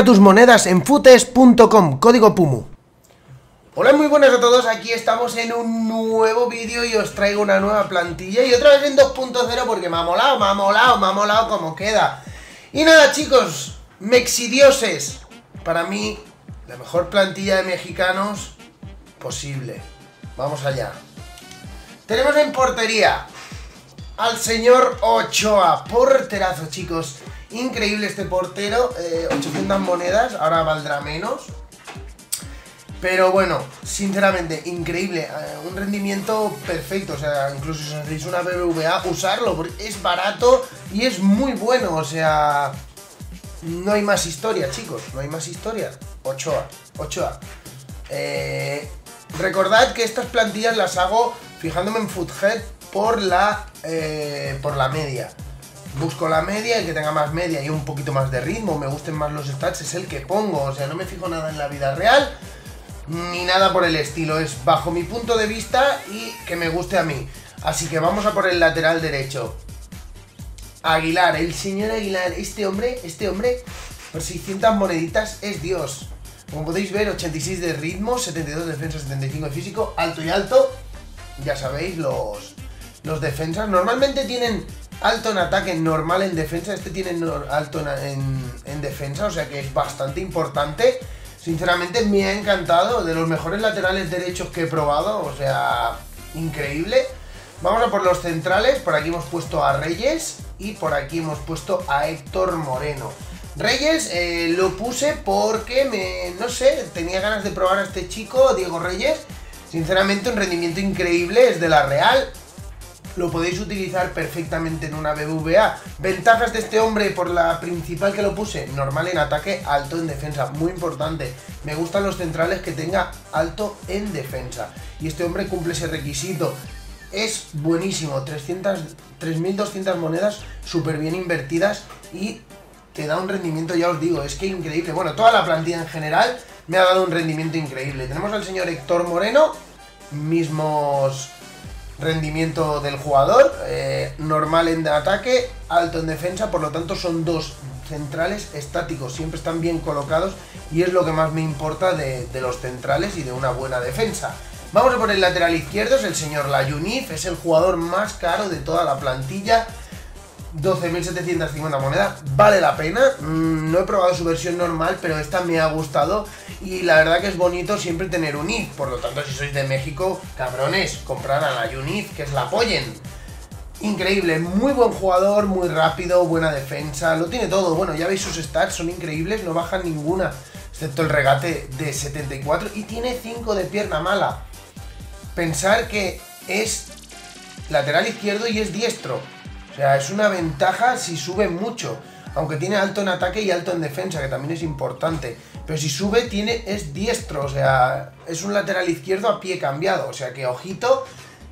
Compra tus monedas en futes.com, código PUMU. Hola, muy buenas a todos, aquí estamos en un nuevo vídeo y os traigo una nueva plantilla y otra vez en 2.0 porque me ha molado como queda. Y nada chicos, MexiDioses, para mí la mejor plantilla de mexicanos posible. Vamos allá. Tenemos en portería al señor Ochoa, porterazo chicos, increíble este portero, 800 monedas, ahora valdrá menos. Pero bueno, sinceramente, increíble, un rendimiento perfecto, o sea, incluso si os hacéis una BBVA, usarlo, porque es barato y es muy bueno, o sea, no hay más historia, chicos, no hay más historia. Ochoa. Recordad que estas plantillas las hago fijándome en Foodhead por la media. Busco la media, el que tenga más media y un poquito más de ritmo, me gusten más los stats, es el que pongo, o sea, no me fijo nada en la vida real, ni nada por el estilo, es bajo mi punto de vista y que me guste a mí. Así que vamos a por el lateral derecho. Aguilar, el señor Aguilar, este hombre, por 600 moneditas es Dios. Como podéis ver, 86 de ritmo, 72 de defensa, 75 de físico, alto y alto. Ya sabéis, los defensas normalmente tienen alto en ataque, normal en defensa, este tiene alto en defensa, o sea que es bastante importante. Sinceramente me ha encantado, de los mejores laterales derechos que he probado, o sea, increíble. Vamos a por los centrales, por aquí hemos puesto a Reyes y por aquí hemos puesto a Héctor Moreno. Reyes lo puse porque, no sé, tenía ganas de probar a este chico, Diego Reyes. Sinceramente un rendimiento increíble, es de la Real. Lo podéis utilizar perfectamente en una BBVA. Ventajas de este hombre por la principal que lo puse: normal en ataque, alto en defensa, muy importante. Me gustan los centrales que tenga alto en defensa y este hombre cumple ese requisito. Es buenísimo, 3.200 monedas súper bien invertidas y te da un rendimiento, ya os digo, es que increíble. Bueno, toda la plantilla en general me ha dado un rendimiento increíble. Tenemos al señor Héctor Moreno, mismos rendimiento del jugador, normal en ataque, alto en defensa, por lo tanto son dos centrales estáticos, siempre están bien colocados y es lo que más me importa de los centrales y de una buena defensa. Vamos a por el lateral izquierdo, es el señor Layunif, es el jugador más caro de toda la plantilla, 12.750 monedas, vale la pena. No he probado su versión normal, pero esta me ha gustado y la verdad que es bonito siempre tener un IF. Por lo tanto, si sois de México, cabrones, comprar a la UNIF, que es la apoyen. Increíble, muy buen jugador, muy rápido, buena defensa, lo tiene todo. Bueno, ya veis sus stats, son increíbles, no bajan ninguna, excepto el regate de 74 y tiene 5 de pierna mala. Pensar que es lateral izquierdo y es diestro. O sea, es una ventaja si sube mucho, aunque tiene alto en ataque y alto en defensa, que también es importante. Pero si sube, es diestro, o sea, es un lateral izquierdo a pie cambiado. O sea que, ojito,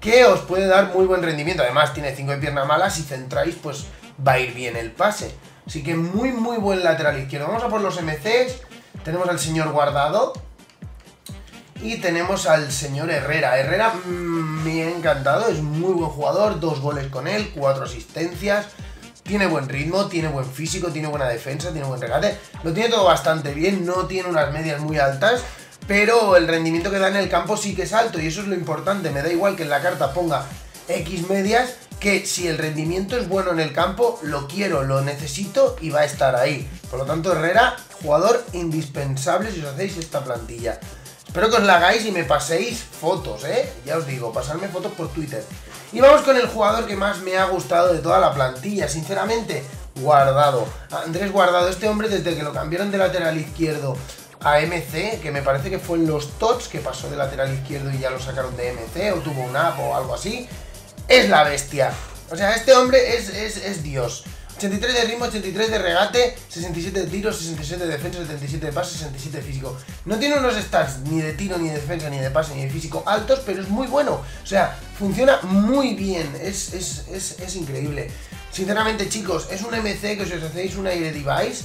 que os puede dar muy buen rendimiento. Además, tiene 5 de pierna mala, si centráis, pues va a ir bien el pase. Así que muy, muy buen lateral izquierdo. Vamos a por los MCs. Tenemos al señor Guardado y tenemos al señor Herrera. Herrera me ha encantado, es muy buen jugador, 2 goles con él, 4 asistencias, tiene buen ritmo, tiene buen físico, tiene buena defensa, tiene buen regate, lo tiene todo bastante bien, no tiene unas medias muy altas, pero el rendimiento que da en el campo sí que es alto y eso es lo importante. Me da igual que en la carta ponga X medias, que si el rendimiento es bueno en el campo, lo quiero, lo necesito y va a estar ahí. Por lo tanto, Herrera, jugador indispensable si os hacéis esta plantilla. Espero que os la hagáis y me paséis fotos, ya os digo, pasarme fotos por Twitter. Y vamos con el jugador que más me ha gustado de toda la plantilla, sinceramente, Guardado. Andrés Guardado, este hombre desde que lo cambiaron de lateral izquierdo a MC, que me parece que fue en los TOTS que pasó de lateral izquierdo y ya lo sacaron de MC, o tuvo un app o algo así, es la bestia. O sea, este hombre es Dios. 83 de ritmo, 83 de regate, 67 de tiro, 67 de defensa, 77 de pase, 67 de físico. No tiene unos stats ni de tiro, ni de defensa, ni de pase, ni de físico altos, pero es muy bueno. O sea, funciona muy bien, es increíble. Sinceramente chicos, es un MC que si os hacéis un Aire Device,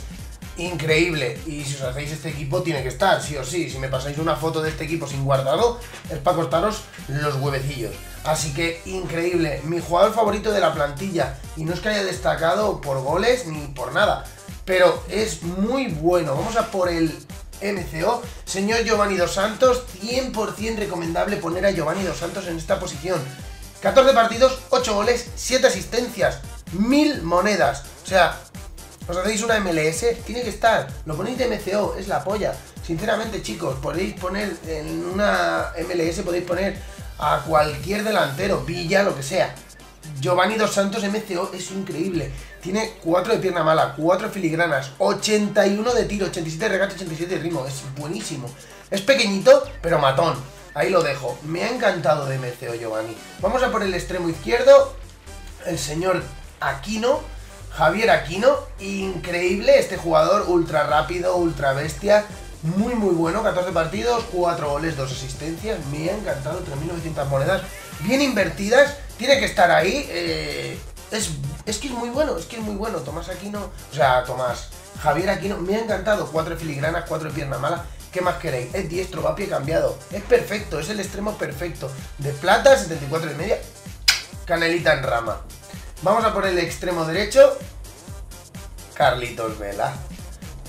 increíble. Y si os hacéis este equipo tiene que estar, sí o sí. Si me pasáis una foto de este equipo sin Guardado, es para cortaros los huevecillos. Así que increíble, mi jugador favorito de la plantilla. Y no es que haya destacado por goles ni por nada, pero es muy bueno. Vamos a por el MCO. Señor Giovanni Dos Santos, 100% recomendable poner a Giovanni Dos Santos en esta posición. 14 partidos, 8 goles, 7 asistencias, 1000 monedas. O sea, os hacéis una MLS, tiene que estar. Lo ponéis de MCO, es la polla. Sinceramente, chicos, podéis poner en una MLS, podéis poner a cualquier delantero, Villa, lo que sea. Giovanni Dos Santos MCO es increíble. Tiene 4 de pierna mala, 4 filigranas, 81 de tiro, 87 de regate, 87 de ritmo. Es buenísimo. Es pequeñito, pero matón. Ahí lo dejo. Me ha encantado de MCO Giovanni. Vamos a por el extremo izquierdo. El señor Aquino, Javier Aquino. Increíble este jugador, ultra rápido, ultra bestia. Muy muy bueno, 14 partidos, 4 goles, 2 asistencias. Me ha encantado, 3900 monedas bien invertidas. Tiene que estar ahí. Es que es muy bueno, Tomás Aquino, o sea, Javier Aquino, me ha encantado. 4 filigranas, 4 piernas malas. ¿Qué más queréis? Es diestro, va a pie cambiado. Es perfecto, es el extremo perfecto. De plata, 74 de media. Canelita en rama. Vamos a por el extremo derecho. Carlitos Vela.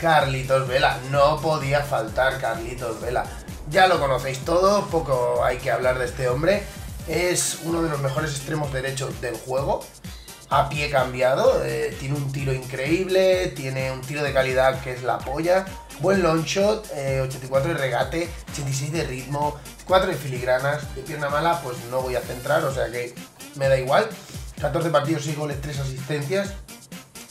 Carlitos Vela, no podía faltar Carlitos Vela. Ya lo conocéis todos, poco hay que hablar de este hombre. Es uno de los mejores extremos derechos del juego. A pie cambiado, tiene un tiro increíble, tiene un tiro de calidad que es la polla. Buen long shot, 84 de regate, 86 de ritmo, 4 de filigranas. De pierna mala pues no voy a centrar, o sea que me da igual. 14 partidos, 6 goles, 3 asistencias.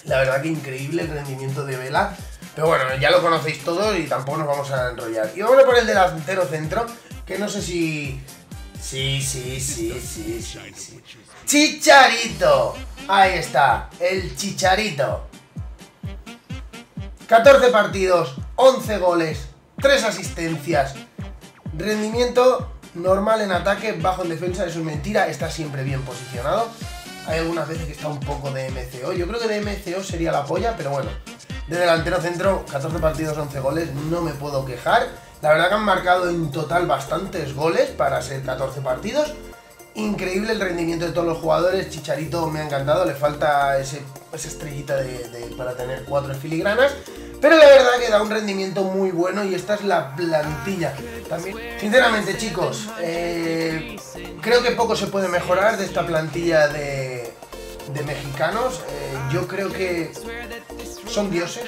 La verdad que increíble el rendimiento de Vela. Pero bueno, ya lo conocéis todos y tampoco nos vamos a enrollar. Y vamos a por el delantero centro, que no sé si... Sí. ¡Chicharito! Ahí está, el Chicharito. 14 partidos, 11 goles, 3 asistencias. Rendimiento normal en ataque, bajo en defensa, eso es mentira. Está siempre bien posicionado. Hay algunas veces que está un poco de MCO. Yo creo que de MCO sería la polla, pero bueno. De delantero centro, 14 partidos, 11 goles, no me puedo quejar. La verdad que han marcado en total bastantes goles para ser 14 partidos. Increíble el rendimiento de todos los jugadores. Chicharito me ha encantado, le falta esa estrellita para tener 4 filigranas. Pero la verdad que da un rendimiento muy bueno y esta es la plantilla. También, sinceramente chicos, creo que poco se puede mejorar de esta plantilla de mexicanos. Yo creo que... Son dioses,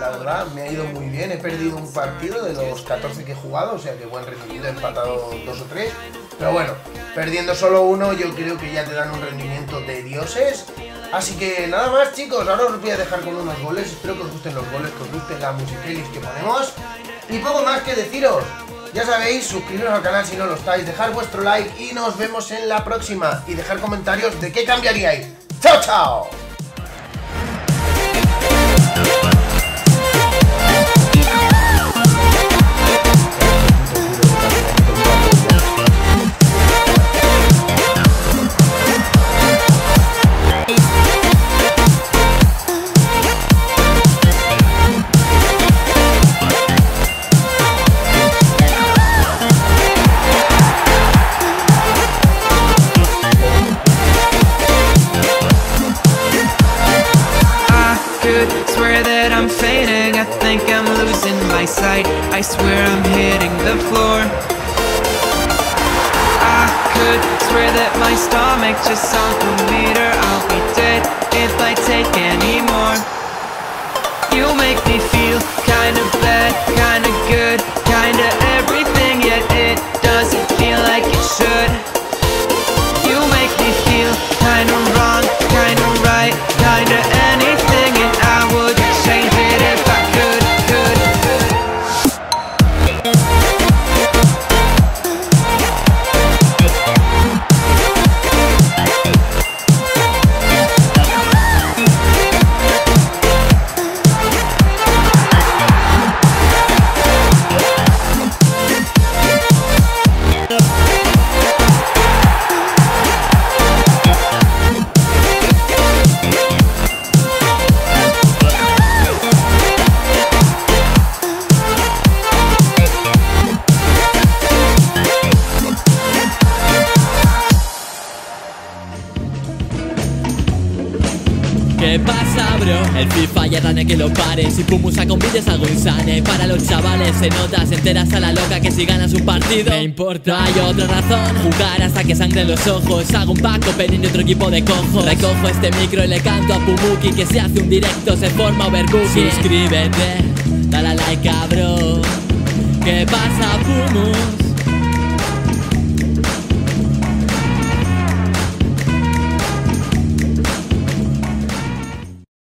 la verdad, me ha ido muy bien, he perdido un partido de los 14 que he jugado, o sea que buen rendimiento, he empatado 2 o 3, pero bueno, perdiendo solo uno yo creo que ya te dan un rendimiento de dioses, así que nada más chicos, ahora os voy a dejar con unos goles, espero que os gusten los goles, que os gusten la musiquelis que ponemos, y poco más que deciros, ya sabéis, suscribiros al canal si no lo estáis, dejar vuestro like y nos vemos en la próxima, y dejar comentarios de qué cambiaríais, ¡chao, chao! I swear I'm hitting the floor. I could swear that my stomach just sunk a meter. I'll be dead if I take any more. You make me feel kinda bad, kinda good, kinda everything, yet it doesn't feel like it should. You make me feel kinda wrong, kinda right, kinda anything, and I would change it if I could. cabrio. El FIFA ya gane que lo pare. Si Pumusa compite es algo insane. Para los chavales se nota, se enteras a la loca que si ganas un partido me importa. Hay otra razón, jugar hasta que sangre en los ojos. Hago un paco, Perín y otro equipo de conjos. Recojo este micro y le canto a Pumuki que se hace un directo, se forma overbooking. Suscríbete, dale a like, cabrón. ¿Qué pasa, Pumu?